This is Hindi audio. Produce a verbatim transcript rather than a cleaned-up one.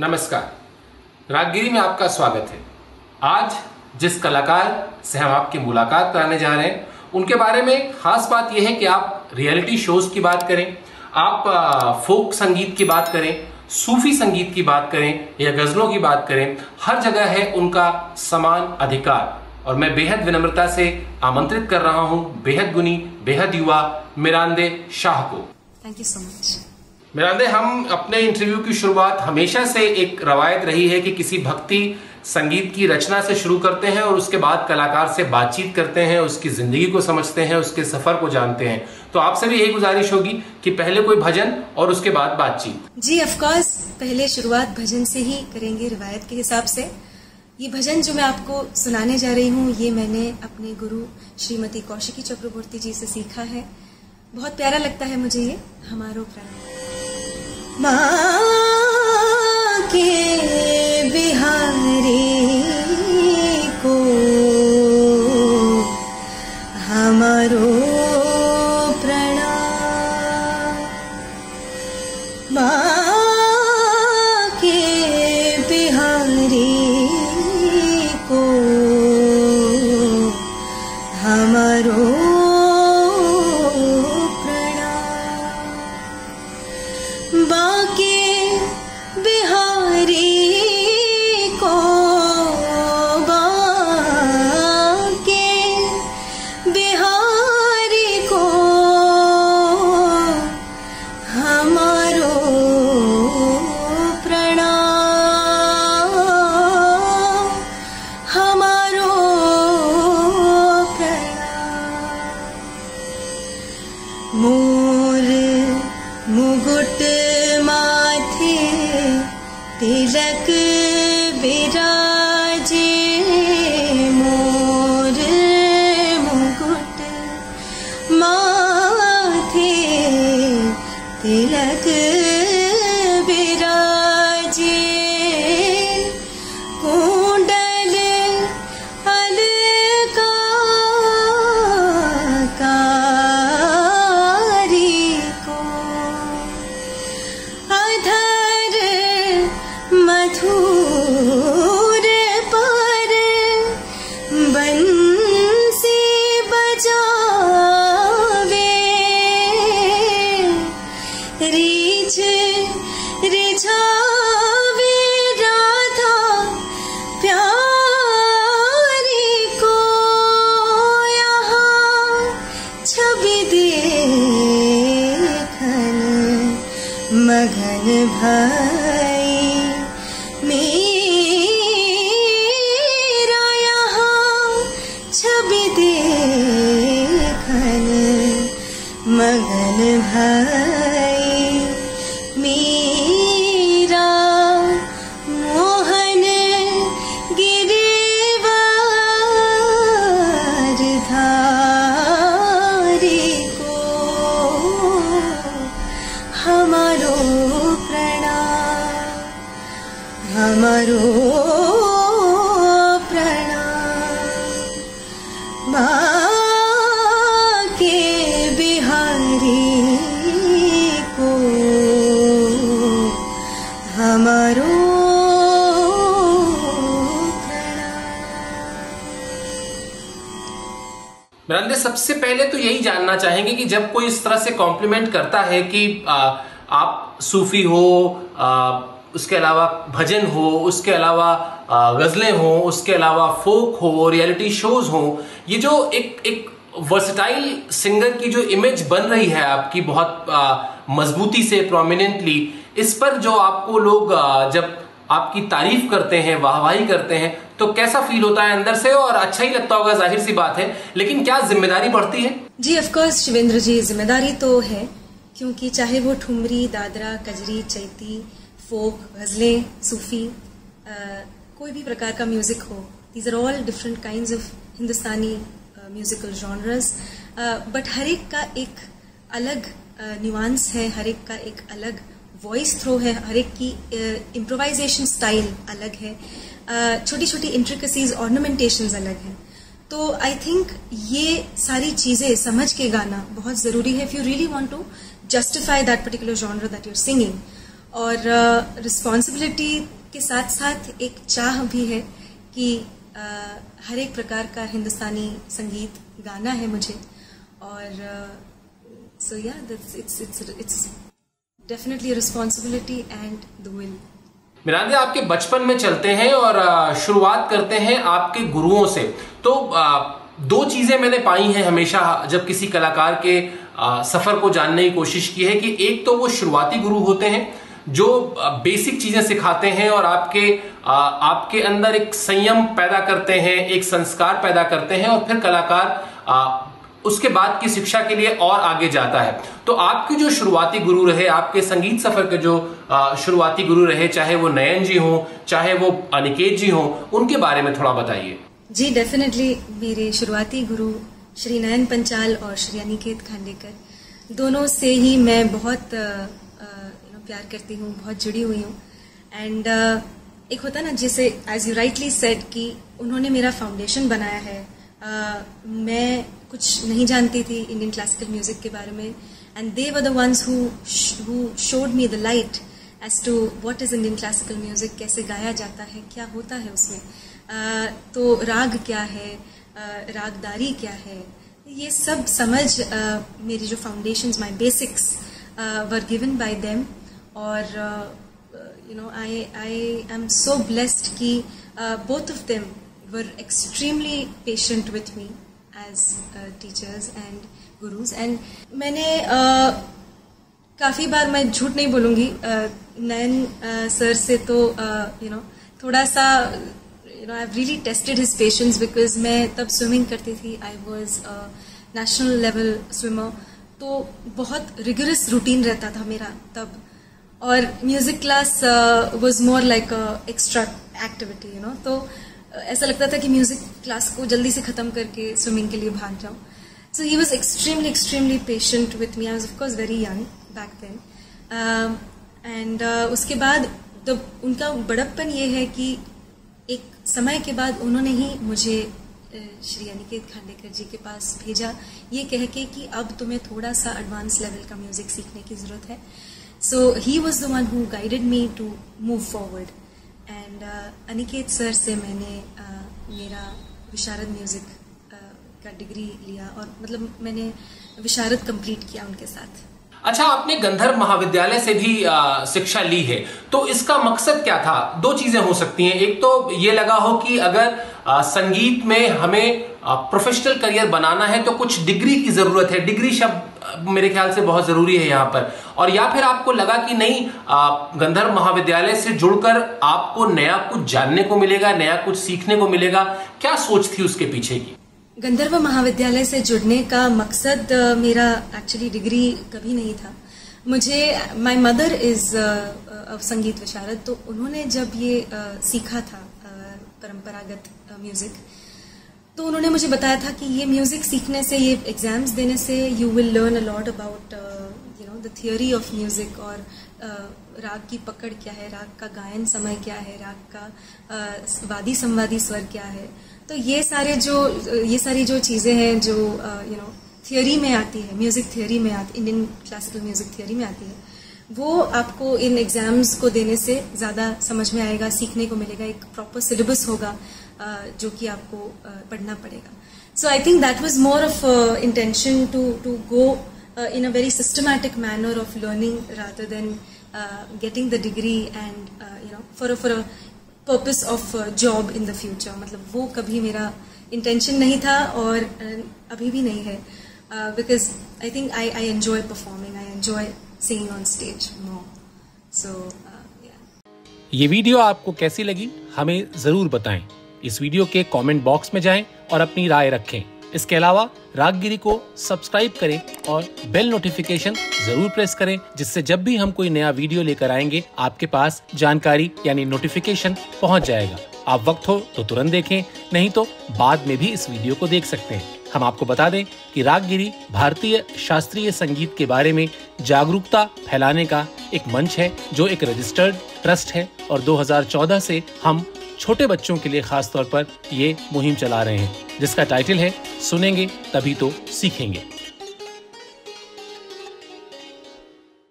नमस्कार, राग गिरी में आपका स्वागत है। आज जिस कलाकार से हम आपकी मुलाकात कराने जा रहे हैं उनके बारे में खास बात यह है कि आप रियलिटी शोज की बात करें, आप फोक संगीत की बात करें, सूफी संगीत की बात करें या गज़लों की बात करें, हर जगह है उनका समान अधिकार। और मैं बेहद विनम्रता से आमंत्रित कर रहा हूं बेहद गुणी, बेहद युवा मिरांदे शाह को। Thank you so much. Mirande, हम अपने इंटरव्यू की शुरुआत हमेशा से एक रवायत रही है कि किसी भक्ति संगीत की रचना से शुरू करते हैं और उसके बाद कलाकार से बातचीत करते हैं, उसकी ज़िंदगी को समझते हैं, उसके सफ़र को जानते हैं। तो आपसे भी यही गुजारिश होगी कि पहले कोई भजन और उसके बाद बातचीत। जी ऑफकोर्स, पहले शुरुआत भजन से ही करेंगे रवायत के हिसाब से। ये भजन जो मैं आपको सुनाने जा रही हूँ ये मैंने अपने गुरु श्रीमती कौशिकी चक्रवर्ती जी से सीखा है। बहुत प्यारा लगता है मुझे ये हमारो प्रणम बांके बिहारी को, हमारो प्रणाम। बांके बिहारी को, हमारो तिलक विराजे, मोर मुकुट माथे तिलक विराजे, कुंडल अलंकारी को, अधर मधुर पर बंसी बजावे, रीछ रिझावे राधा प्यारी को, यहाँ छवि देखन मगन भाई मेरा, यहाँ छवि देखन मगन भाई मेरा, मोहन गिरिवर धारी को, हमारो प्रणाम, हमारो प्रणाम। बांके बिहारी को, हमारो मिरांदे, सबसे पहले तो यही जानना चाहेंगे कि जब कोई इस तरह से कॉम्प्लीमेंट करता है कि आ, आप सूफी हो, आ, उसके अलावा भजन हो, उसके अलावा गज़लें हो, उसके अलावा फोक हो, रियलिटी शोज़ हो, ये जो एक एक वर्सटाइल सिंगर की जो इमेज बन रही है आपकी बहुत मजबूती से, प्रोमिनेंटली, इस पर जो आपको लोग आ, जब आपकी तारीफ करते हैं, वाहवाही करते हैं, तो कैसा फील होता है अंदर से? और अच्छा ही लगता होगा, जाहिर सी बात है, लेकिन क्या जिम्मेदारी बढ़ती है? जी ऑफकोर्स शिवेंद्र जी, जिम्मेदारी तो है, क्योंकि चाहे वो ठुमरी, दादरा, कजरी, चैती, फोक, गज़लें, सूफ़ी, कोई भी प्रकार का म्यूज़िक हो, these are all different kinds of Hindustani musical genres, but हर एक का एक अलग न्यूआंस uh, है, हर एक का एक अलग वॉइस थ्रो है, हर एक की इम्प्रोवाइजेशन uh, स्टाइल अलग है, छोटी छोटी इंट्रिकसीज, ऑर्नामेंटेशंस अलग हैं। तो आई थिंक ये सारी चीज़ें समझ के गाना बहुत ज़रूरी है if you really want to justify that particular genre that your singing. और रिस्पॉन्सिबिलिटी के साथ साथ एक चाह भी है कि हर एक प्रकार का हिंदुस्तानी संगीत गाना है मुझे, और सो या that's it's it's it's definitely responsibility and the will. मिरांदे, आपके बचपन में चलते हैं और शुरुआत करते हैं आपके गुरुओं से। तो दो चीज़ें मैंने पाई हैं हमेशा जब किसी कलाकार के सफ़र को जानने की कोशिश की है कि एक तो वो शुरुआती गुरु होते हैं जो बेसिक चीज़ें सिखाते हैं और आपके आपके अंदर एक संयम पैदा करते हैं, एक संस्कार पैदा करते हैं, और फिर कलाकार उसके बाद की शिक्षा के लिए और आगे जाता है। तो आपके जो शुरुआती गुरु रहे, आपके संगीत सफर के जो शुरुआती गुरु रहे, चाहे वो नयन जी हों, चाहे वो अनिकेत जी हों, उनके बारे में थोड़ा बताइए। जी, डेफिनेटली मेरे शुरुआती गुरु श्री नयन पंचाल और श्री अनिकेत खांडेकर, दोनों से ही मैं बहुत प्यार करती हूँ, बहुत जुड़ी हुई हूँ। एंड एक होता ना, जैसे एज यू राइटली सेड कि उन्होंने मेरा फाउंडेशन बनाया है। Uh, मैं कुछ नहीं जानती थी इंडियन क्लासिकल म्यूजिक के बारे में, and they were the ones who showed me the light as to what is Indian classical music, कैसे गाया जाता है, क्या होता है उसमें, uh, तो राग क्या है, uh, रागदारी क्या है, ये सब समझ uh, मेरी जो foundations, my basics were given by them. और you know I I am so blessed कि both of them were extremely patient with me as uh, teachers and gurus, and मैंने uh, काफ़ी बार, मैं झूठ नहीं बोलूँगी, uh, नयन uh, सर से तो यू नो थोड़ा सा you know I have really tested his patience, because मैं तब स्विमिंग करती थी, I was national level swimmer, तो बहुत रिगरस रूटीन रहता था मेरा तब। और music class was more like extra activity, you know, तो ऐसा लगता था कि म्यूज़िक क्लास को जल्दी से ख़त्म करके स्विमिंग के लिए भाग जाऊँ। So he was extremely extremely patient with me. I was of course very young back then. And उसके बाद तो उनका बड़प्पन ये है कि एक समय के बाद उन्होंने ही मुझे uh, श्री अनिकेत खांडेकर जी के पास भेजा, ये कह के कि अब तुम्हें थोड़ा सा एडवांस लेवल का म्यूज़िक सीखने की ज़रूरत है। So he was the one who guided me to move forward. And Aniket sir से मैंने uh, मेरा विशारद म्यूज़िक uh, का डिग्री लिया, और मतलब मैंने विशारद कंप्लीट किया उनके साथ। अच्छा, आपने गंधर्व महाविद्यालय से भी uh, शिक्षा ली है, तो इसका मकसद क्या था? दो चीज़ें हो सकती हैं, एक तो ये लगा हो कि अगर uh, संगीत में हमें प्रोफेशनल uh, करियर बनाना है तो कुछ डिग्री की ज़रूरत है, डिग्री शब्द मेरे ख्याल से बहुत ज़रूरी है यहाँ पर, और या फिर आपको लगा कि नहीं, गंधर्व महाविद्यालय से जुड़कर आपको नया कुछ जानने को मिलेगा, नया कुछ सीखने को मिलेगा। क्या सोच थी उसके पीछे की? गंधर्व महाविद्यालय से जुड़ने का मकसद मेरा एक्चुअली डिग्री कभी नहीं था। मुझे, माय मदर इज संगीत विशारद, तो उन्होंने जब ये सीखा था परंपरागत म्यूजिक, तो उन्होंने मुझे बताया था कि ये म्यूज़िक सीखने से, ये एग्ज़ाम्स देने से, you will learn a lot about you know the theory of music, और uh, राग की पकड़ क्या है, राग का गायन समय क्या है, राग का uh, वादी संवादी स्वर क्या है। तो ये सारे जो ये सारी जो चीज़ें हैं जो यू नो थियोरी में आती है, म्यूज़िक थियोरी में आती, इंडियन क्लासिकल म्यूज़िक थियोरी में आती है, वो आपको इन एग्ज़ाम्स को देने से ज़्यादा समझ में आएगा, सीखने को मिलेगा, एक प्रॉपर सिलेबस होगा जो कि आपको पढ़ना पड़ेगा। So I think that was more of intention to to go in a very systematic manner of learning rather than getting the degree and you know for for a purpose of job in the future. मतलब वो कभी मेरा इंटेंशन नहीं था और अभी भी नहीं है, because I think I I enjoy performing, I enjoy singing on stage more. So ये वीडियो आपको कैसी लगी हमें ज़रूर बताएं। इस वीडियो के कमेंट बॉक्स में जाएं और अपनी राय रखें। इसके अलावा राग गिरी को सब्सक्राइब करें और बेल नोटिफिकेशन जरूर प्रेस करें, जिससे जब भी हम कोई नया वीडियो लेकर आएंगे आपके पास जानकारी यानी नोटिफिकेशन पहुंच जाएगा। आप वक्त हो तो तुरंत देखें, नहीं तो बाद में भी इस वीडियो को देख सकते हैं। हम आपको बता दें कि राग गिरी भारतीय शास्त्रीय संगीत के बारे में जागरूकता फैलाने का एक मंच है जो एक रजिस्टर्ड ट्रस्ट है, और दो हज़ार चौदह से हम छोटे बच्चों के लिए खास तौर पर ये मुहिम चला रहे हैं जिसका टाइटल है सुनेंगे तभी तो सीखेंगे।